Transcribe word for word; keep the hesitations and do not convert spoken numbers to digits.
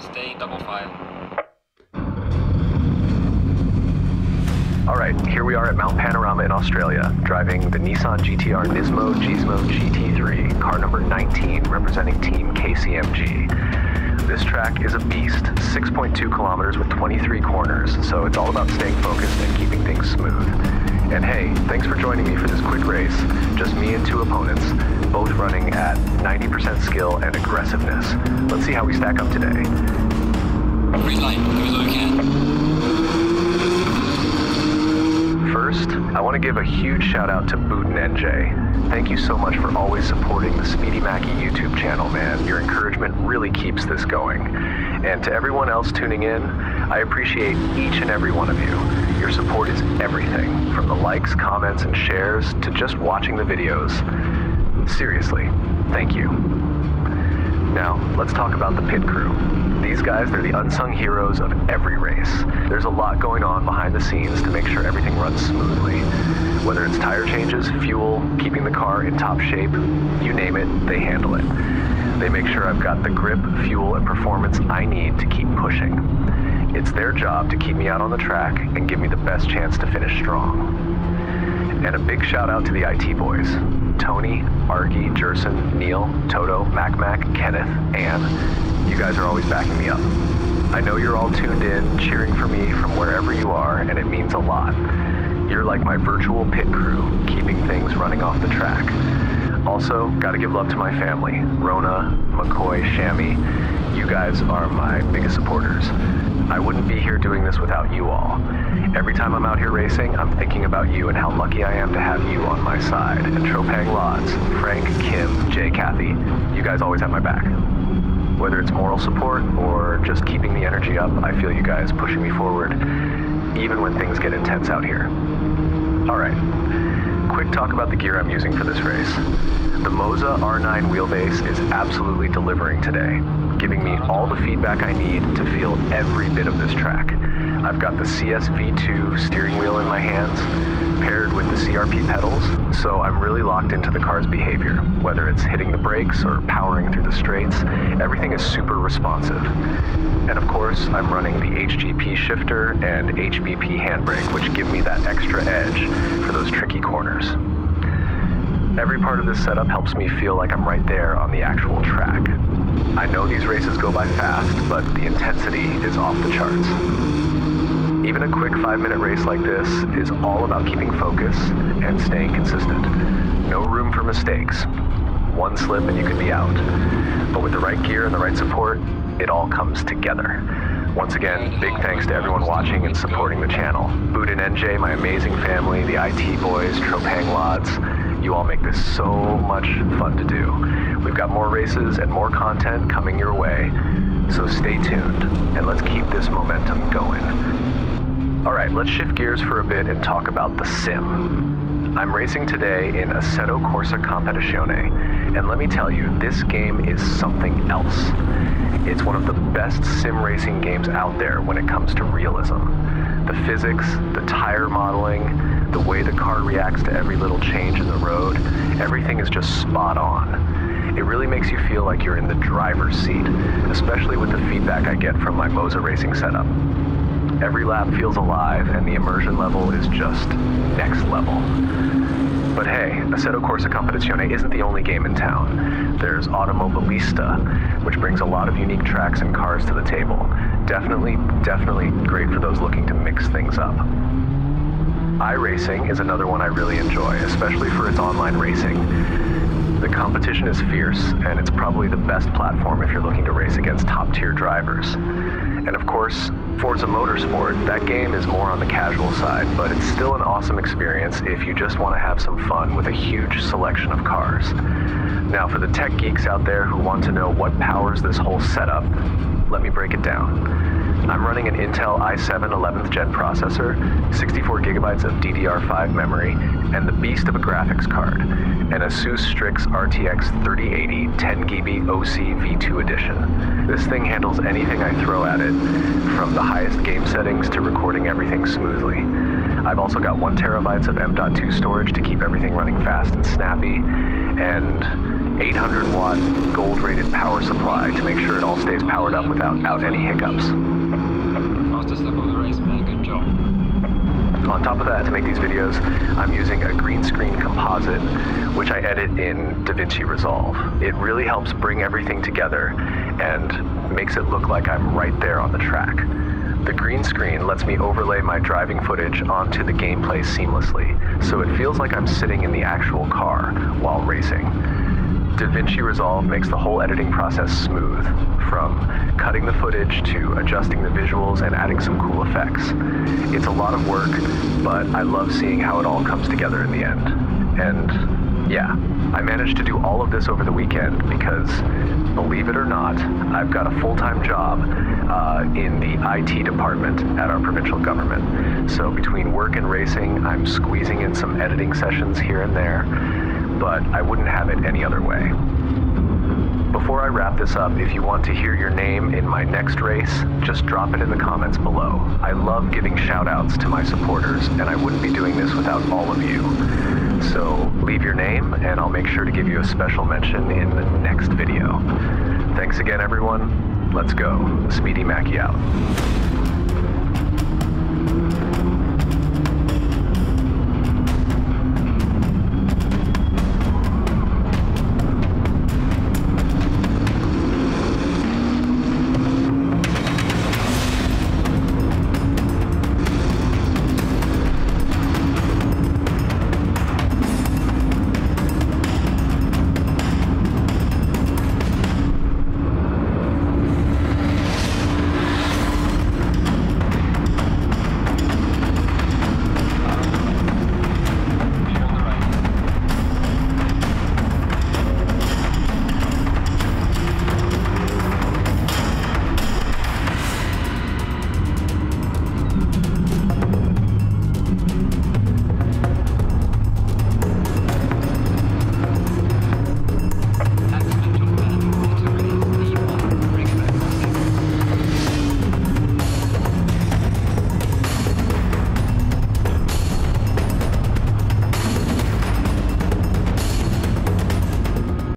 Stay double file. Alright, here we are at Mount Panorama in Australia, driving the Nissan G T R Nismo G T three, car number nineteen, representing Team K C M G. This track is a beast, six point two kilometers with twenty-three corners, so it's all about staying focused and keeping things smooth. And hey, thanks for joining me for this quick race, just me and two opponents, both running at ninety percent skill and aggressiveness. Let's see how we stack up today. Green light, go as low as you can. First, I want to give a huge shout out to Booten N J. Thank you so much for always supporting the SpeedyMacky YouTube channel, man. Your encouragement really keeps this going. And to everyone else tuning in, I appreciate each and every one of you. Your support is everything, from the likes, comments, and shares to just watching the videos. Seriously, thank you. Now, let's talk about the pit crew. These guys, they're the unsung heroes of every race. There's a lot going on behind the scenes to make sure everything runs smoothly. Whether it's tire changes, fuel, keeping the car in top shape, you name it, they handle it. They make sure I've got the grip, fuel, and performance I need to keep pushing. It's their job to keep me out on the track and give me the best chance to finish strong. And a big shout out to the I T boys, Tony, Argy, Jerson, Neil, Toto, MacMac, Kenneth, Ann. You guys are always backing me up. I know you're all tuned in, cheering for me from wherever you are, and it means a lot. You're like my virtual pit crew, keeping things running off the track. Also, gotta give love to my family, Rona, McCoy, Shammy. You guys are my biggest supporters. I wouldn't be here doing this without you all. Every time I'm out here racing, I'm thinking about you and how lucky I am to have you on my side. And Tropang Lods, Frank, Kim, Jay, Kathy, you guys always have my back. Whether it's moral support or just keeping the energy up, I feel you guys pushing me forward, even when things get intense out here. All right, quick talk about the gear I'm using for this race. The MOZA R nine wheelbase is absolutely delivering today, giving me all the feedback I need to feel every bit of this track. I've got the C S V two steering wheel in my hands, paired with the C R P pedals, so I'm really locked into the car's behavior. Whether it's hitting the brakes or powering through the straights, everything is super responsive. And of course, I'm running the H G P shifter and H B P handbrake, which give me that extra edge for those tricky corners. Every part of this setup helps me feel like I'm right there on the actual track. I know these races go by fast, but the intensity is off the charts. Even a quick five-minute race like this is all about keeping focus and staying consistent. No room for mistakes. One slip and you could be out. But with the right gear and the right support, it all comes together. Once again, big thanks to everyone watching and supporting the channel. Booten N J, my amazing family, the I T boys, Tropang Lods. You all make this so much fun to do. We've got more races and more content coming your way, so stay tuned and let's keep this momentum going. All right, let's shift gears for a bit and talk about the sim. I'm racing today in Assetto Corsa Competizione, and let me tell you, this game is something else. It's one of the best sim racing games out there when it comes to realism. The physics, the tire modeling, the way the car reacts to every little change in the road, everything is just spot on. It really makes you feel like you're in the driver's seat, especially with the feedback I get from my MOZA racing setup. Every lap feels alive, and the immersion level is just next level. But hey, Assetto Corsa Competizione isn't the only game in town. There's Automobilista, which brings a lot of unique tracks and cars to the table. Definitely, definitely great for those looking to mix things up. iRacing is another one I really enjoy, especially for its online racing. The competition is fierce, and it's probably the best platform if you're looking to race against top-tier drivers. And of course, Forza Motorsport, that game is more on the casual side, but it's still an awesome experience if you just want to have some fun with a huge selection of cars. Now, for the tech geeks out there who want to know what powers this whole setup, let me break it down. I'm running an Intel i seven eleventh gen processor, sixty-four gigabytes of D D R five memory, and the beast of a graphics card, an ASUS Strix R T X thirty eighty ten gig O C V two edition. This thing handles anything I throw at it, from the highest game settings to recording everything smoothly. I've also got one terabytes of M dot two storage to keep everything running fast and snappy, and eight hundred watt gold rated power supply to make sure it all stays powered up without out any hiccups. Fastest lap of the race, man. Good job. On top of that, to make these videos, I'm using a green screen composite, which I edit in DaVinci Resolve. It really helps bring everything together and makes it look like I'm right there on the track. The green screen lets me overlay my driving footage onto the gameplay seamlessly, so it feels like I'm sitting in the actual car while racing. DaVinci Resolve makes the whole editing process smooth, from cutting the footage to adjusting the visuals and adding some cool effects. It's a lot of work, but I love seeing how it all comes together in the end. And yeah, I managed to do all of this over the weekend because, believe it or not, I've got a full-time job Uh, in the I T department at our provincial government. So between work and racing, I'm squeezing in some editing sessions here and there, but I wouldn't have it any other way. Before I wrap this up, if you want to hear your name in my next race, just drop it in the comments below. I love giving shout-outs to my supporters, and I wouldn't be doing this without all of you. So leave your name, and I'll make sure to give you a special mention in the next video. Thanks again, everyone. Let's go. SpeedyMacky out.